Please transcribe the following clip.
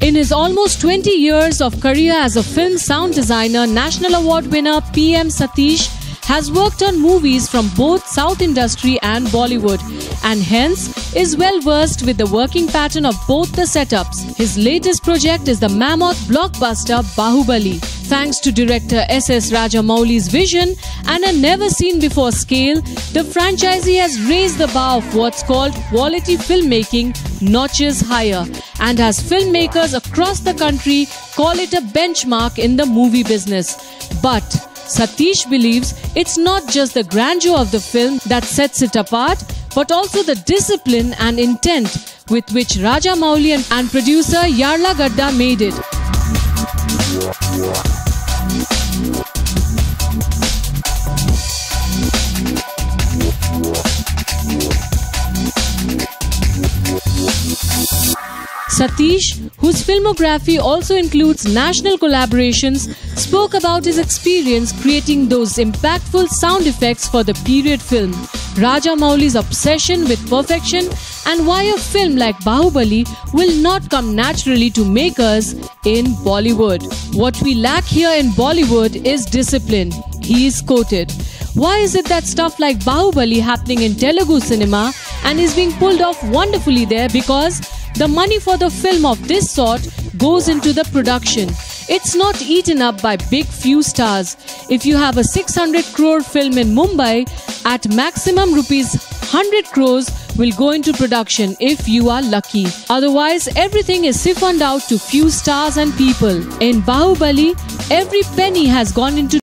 In his almost 20 years of career as a film sound designer, National Award winner PM Satheesh has worked on movies from both South industry and Bollywood, and hence is well versed with the working pattern of both the setups. His latest project is the mammoth blockbuster Baahubali. Thanks to director S.S. Rajamouli's vision and a never-seen-before scale, the franchisee has raised the bar of what's called quality filmmaking notches higher, and has filmmakers across the country call it a benchmark in the movie business. But Satheesh believes it's not just the grandeur of the film that sets it apart, but also the discipline and intent with which Rajamouli and producer Yarlagadda made it. Satheesh, whose filmography also includes national collaborations, spoke about his experience creating those impactful sound effects for the period film, Rajamouli's obsession with perfection, and why a film like Baahubali will not come naturally to makers in Bollywood. "What we lack here in Bollywood is discipline," he is quoted. Why is it that stuff like Baahubali happening in Telugu cinema and is being pulled off wonderfully there? Because the money for the film of this sort goes into the production. It's not eaten up by big few stars. If you have a 600 crore film in Mumbai, at maximum rupees 100 crores will go into production if you are lucky. Otherwise, everything is siphoned out to few stars and people. In Baahubali, every penny has gone into